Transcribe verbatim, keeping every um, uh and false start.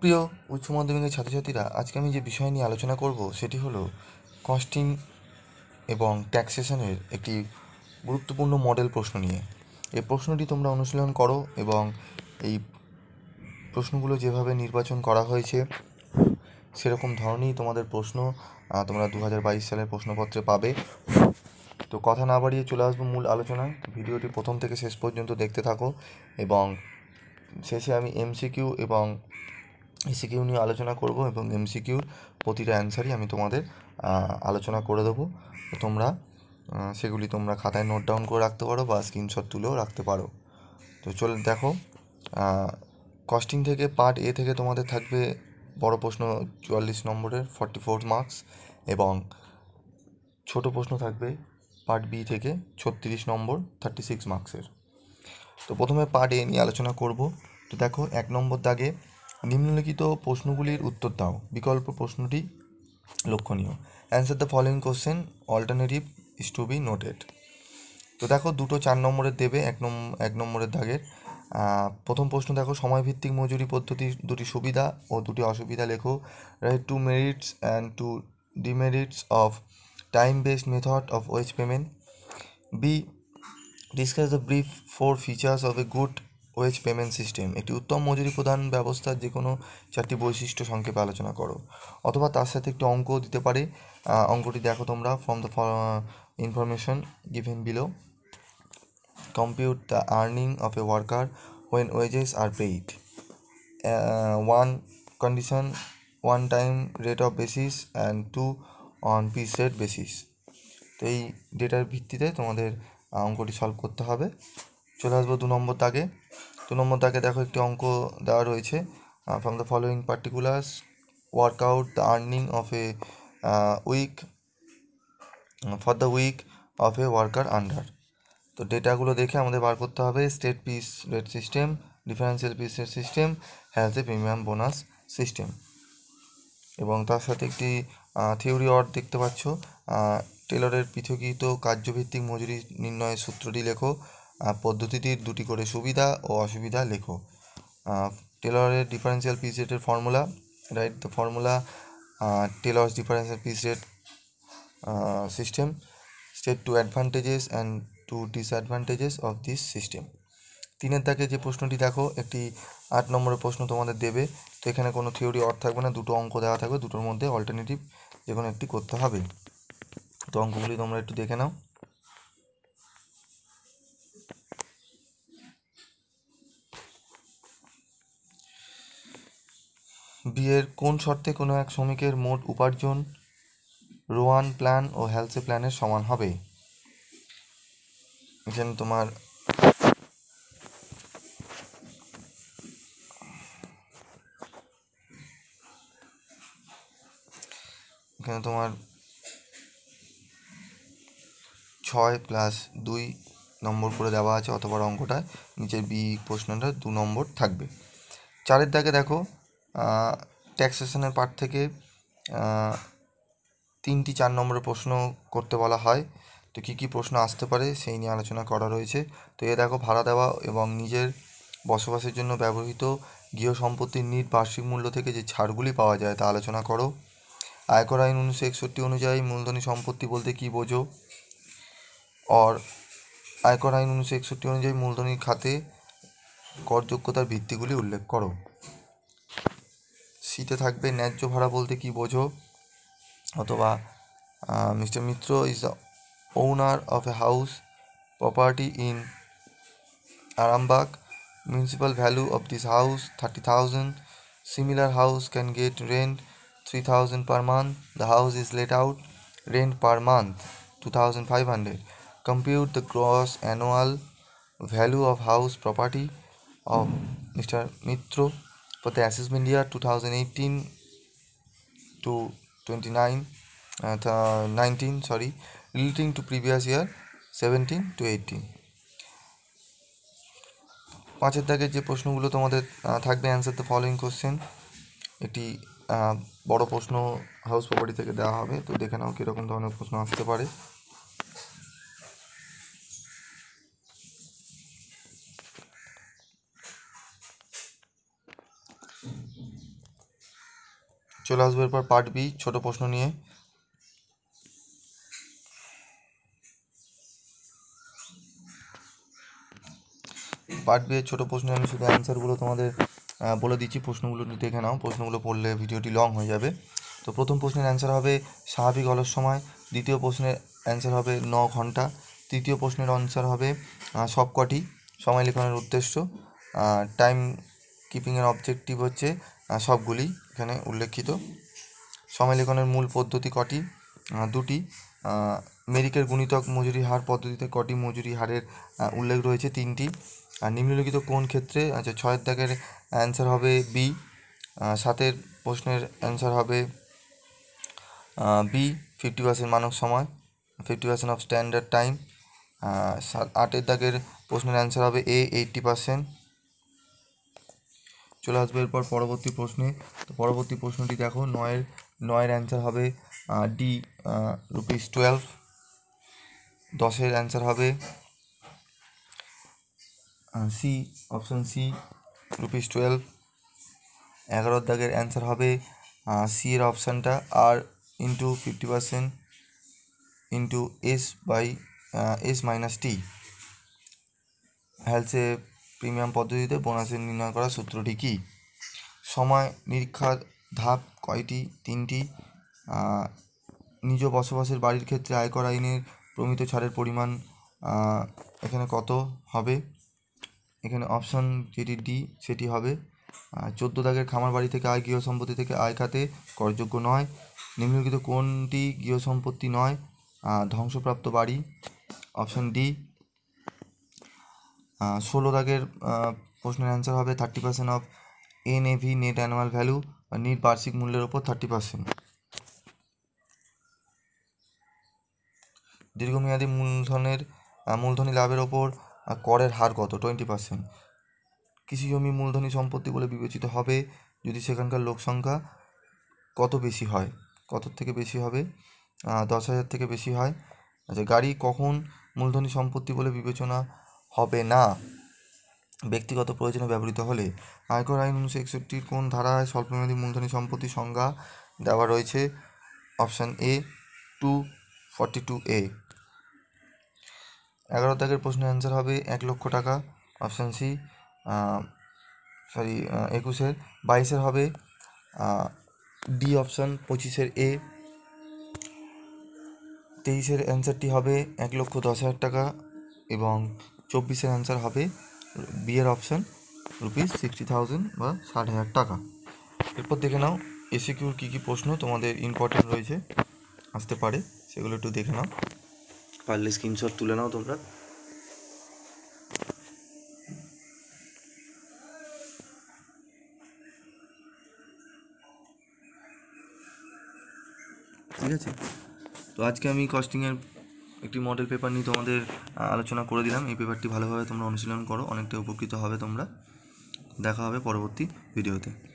প্রিয় উচ্চ মাধ্যমিকের ছাত্রছাত্রীরা, আজকে আমি যে বিষয় নিয়ে আলোচনা করব সেটি হলো কস্টিং এবং ট্যাক্সেশনের একটি গুরুত্বপূর্ণ মডেল প্রশ্ন নিয়ে। এই প্রশ্নটি তোমরা অনুশীলন করো এবং এই প্রশ্নগুলো যেভাবে নির্বাচন করা হয়েছে সেরকম ধরনেরই তোমাদের প্রশ্ন তোমরা দু হাজার বাইশ সালের প্রশ্নপত্রে পাবে। তো কথা না বাড়িয়ে চলে আসবো মূল আলোচনায়। ভিডিওটি প্রথম থেকে শেষ পর্যন্ত দেখতে থাকো এবং শেষে আমি এমসিকিউ এবং এসিকিউ নিয়ে আলোচনা করব এবং এমসিকিউর প্রতিটা অ্যান্সারই আমি তোমাদের আলোচনা করে দেবো। তোমরা সেগুলি তোমরা খাতায় নোট ডাউন করে রাখতে পারো বা স্ক্রিনশট তুলেও রাখতে পারো। তো চলে দেখো, কস্টিং থেকে পার্ট এ থেকে তোমাদের থাকবে বড় প্রশ্ন চুয়াল্লিশ নম্বরের ফর্টি ফোর মার্কস এবং ছোট প্রশ্ন থাকবে পার্ট বি থেকে ছত্রিশ নম্বর থার্টি সিক্স মার্কসের। তো প্রথমে পার্ট এ নিয়ে আলোচনা করব। তো দেখো, এক নম্বর দাগে নিম্নলিখিত প্রশ্নগুলির উত্তর দাও, বিকল্প প্রশ্নটি লক্ষণীয়। Answer the following question, alternative is to be noted. তো দেখো, দুটো চার নম্বরের দেবে এক নম্বর এক নম্বরের দাগের। প্রথম প্রশ্ন দেখো, সময়ভিত্তিক মজুরি পদ্ধতির দুটি সুবিধা ও দুটি অসুবিধা লেখো। Write two merits and two demerits of time based method of wage payment. B, discuss the brief four features of a good wage payment system. একটি উত্তম মজুরি প্রদান ব্যবস্থার যে কোনো চারটি বৈশিষ্ট্য সংক্ষেপে আলোচনা করো, অথবা তার সাথে একটি অঙ্ক দিতে পারে। অঙ্কটি দেখো তোমরা, from the information given below compute the earning of a worker when wages are paid. One, condition one time rate of basis and two on piece rate basis. তো এই ডেটার ভিত্তিতে তোমাদের অঙ্কটি সলভ করতে হবে। চলে আসবো দু নম্বর দাগে। দু নম্বর দাগে দেখো, একটি অঙ্ক দেওয়া রয়েছে। From the following particulars work out the earning of a week for the week of a worker under. তো ডেটাগুলো দেখে আমাদের বার করতে হবে state piece rate system, differential piece rate system, has a premium bonus system, এবং তার সাথে একটি থিওরি অর দেখতে পাচ্ছ। টেলরের পৃথকীত কার্যভিত্তিক মজুরি নির্ণয়ের সূত্রটি লেখো, পদ্ধতিটির দুটি করে সুবিধা ও অসুবিধা লেখো। টেলরের ডিফারেন্সিয়াল পিস রেটের formula, write the formula Taylor's differential piece rate system, state two advantages and two disadvantages of this system. তিনের দাগে যে প্রশ্নটি দেখো, একটি আট নম্বরের প্রশ্ন তোমাদের দেবে। তো এখানে কোনো থিওরি অর থাকবে না, দুটো অঙ্ক দেওয়া থাকবে, দুটোর মধ্যে অল্টারনেটিভ যে কোনো একটি করতে হবে। তো অঙ্কগুলি তোমরা একটু দেখে নাও। বিয়ের কোন শর্তে কোনো এক শ্রমিকের মোট উপার্জন রোয়ান প্ল্যান ও হ্যালসে প্ল্যানের সমান হবে? এখানে তোমার এখানে তোমার ছয় প্লাস দুই নম্বর করে দেওয়া আছে, অথবা অঙ্কটা নিচের বি প্রশ্নটা দু নম্বর থাকবে। চারের দাগে দেখো, ট্যাক্সেশনের পার্ট থেকে তিনটি চার নম্বরের প্রশ্ন করতে বলা হয়। তো কি কি প্রশ্ন আসতে পারে সেই নিয়ে আলোচনা করা রয়েছে। তো এ দেখো, ভাড়া দেওয়া এবং নিজের বসবাসের জন্য ব্যবহৃত গৃহ সম্পত্তির নিট বার্ষিক মূল্য থেকে যে ছাড়গুলি পাওয়া যায় তা আলোচনা করো। আয়কর আইন উনিশশো একষট্টি অনুযায়ী মূলধনী সম্পত্তি বলতে কী বোঝো? আর আয়কর আইন উনিশশো একষট্টি অনুযায়ী মূলধনী খাতে করযোগ্যতার ভিত্তিগুলি উল্লেখ করো। সিতে থাকবে ন্যায্য ভাড়া বলতে কী বোঝো, অথবা mister Mitra is the owner of a house property in Arambagh, municipal value of this house thirty thousand, similar house can get rent three thousand per month, the house is let out rent per month two thousand five hundred. Compute the gross annual value of house property of Mister Mitro for the assessment year twenty eighteen to twenty-nine uh, nineteen sorry relating to previous year seventeen to eighteen. পাঁচের দাগে যে প্রশ্নগুলো তোমাদের থাকবে, answer the following question. একটি বড় প্রশ্ন house property থেকে দেওয়া হবে। তো দেখে নাও কীরকম ধরনের প্রশ্ন আসতে পারে। চলে আসবো এরপর পার্ট বি ছোট প্রশ্ন নিয়ে। পার্ট বি এর ছোট প্রশ্নে আমি শুধু অ্যান্সারগুলো তোমাদের বলে দিচ্ছি, প্রশ্নগুলো দেখে নাও, প্রশ্নগুলো পড়লে ভিডিওটি লং হয়ে যাবে। তো প্রথম প্রশ্নের অ্যান্সার হবে স্বাভাবিক অলস সময়, দ্বিতীয় প্রশ্নের অ্যান্সার হবে ন ঘন্টা, তৃতীয় প্রশ্নের অ্যান্সার হবে সবকটি, সময় লেখানোর উদ্দেশ্য, টাইম কিপিংয়ের অবজেক্টিভ হচ্ছে সবগুলি এখানে উল্লেখিত, সময় লেখানোর মূল পদ্ধতি কটি, দুটি, মেরিকের গুণিতক মজুরি হার পদ্ধতিতে কটি মজুরি হারের উল্লেখ রয়েছে, তিনটি। আর নিম্নলিখিত কোন ক্ষেত্রে, আচ্ছা ছয়ের দাগের অ্যান্সার হবে বি, সাতের প্রশ্নের অ্যান্সার হবে বি ফিফটি পার্সেন্ট মানব সময়, fifty percent of standard time. আটের দাগের প্রশ্নের অ্যান্সার হবে এ এইটটি পার্সেন্ট। চলে আসবে এরপর পরবর্তী প্রশ্নে। তো পরবর্তী প্রশ্নটি দেখো, নয়ের নয়ের অ্যান্সার হবে ডি রুপিস টুয়েলভ, দশের অ্যান্সার হবে C option C rupees twelve, এগারোর দাগের অ্যান্সার হবে সি এর অপশানটা আর into fifty percent into S by S minus T, Halsey premium পদ্ধতিতে বোনাসের নির্ণয় করা সূত্রটি কী। সময় নিরীক্ষার ধাপ কয়টি, তিনটি, নিজ বসবাসের বাড়ির ক্ষেত্রে আয়কর আইনের প্রমিত ছাড়ের পরিমাণ এখানে কত হবে, এখানে অপশান যেটি ডি সেটি হবে। চোদ্দ দাগের খামার বাড়ি থেকে আয় গৃহ সম্পত্তি থেকে আয় খাতে করযোগ্য নয়, নিম্নলিখিত কোনটি গৃহ সম্পত্তি নয়, ধ্বংসপ্রাপ্ত বাড়ি অপশান ডি। ষোলো দাগের প্রশ্নের অ্যান্সার হবে thirty percent of N A V net annual value, net বার্ষিক মূল্যের ওপর থার্টি পার্সেন্ট। দীর্ঘমেয়াদী মূলধনের মূলধনী লাভের ওপর করের হার কত, টোয়েন্টি পার্সেন্ট। কৃষিজমি মূলধনী সম্পত্তি বলে বিবেচিত হবে যদি সেখানকার লোকসংখ্যা কত বেশি হয়, কত থেকে বেশি হবে, দশ হাজার থেকে বেশি হয়। আচ্ছা গাড়ি কখন মূলধনী সম্পত্তি বলে বিবেচনা হবে না, ব্যক্তিগত প্রয়োজনে ব্যবহৃত হলে। আয়কর আইন উনিশশো একষট্টির কোন ধারায় স্বল্পমেয়াদী মূলধনী সম্পত্তি সংজ্ঞা দেওয়া রয়েছে, option A two forty two A. এগারো দাগের প্রশ্নের অ্যান্সার হবে এক লক্ষ টাকা অপশান সি, সরি একুশের, বাইশের হবে ডি অপশান, পঁচিশের এ, তেইশের অ্যান্সারটি হবে এক লক্ষ দশ হাজার টাকা এবং চব্বিশের অ্যান্সার হবে বি এর অপশান রুপিস সিক্সটি থাউজেন্ড বা ষাট হাজার টাকা। এরপর দেখে নাও এসিকিউর কী কী প্রশ্ন তোমাদের ইম্পর্টেন্ট রয়েছে আসতে পারে, সেগুলো একটু দেখে নাও, পারলে স্ক্রিনশট তুলে নাও তোমরা। ঠিক আছে, তো আজকে আমি কস্টিংয়ের একটি মডেল পেপার নিয়ে তোমাদের আলোচনা করে দিলাম। এই পেপারটি ভালোভাবে তোমরা অনুশীলন করো, অনেকটা উপকৃত হবে তোমরা। দেখা হবে পরবর্তী ভিডিওতে।